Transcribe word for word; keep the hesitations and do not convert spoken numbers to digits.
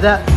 好的。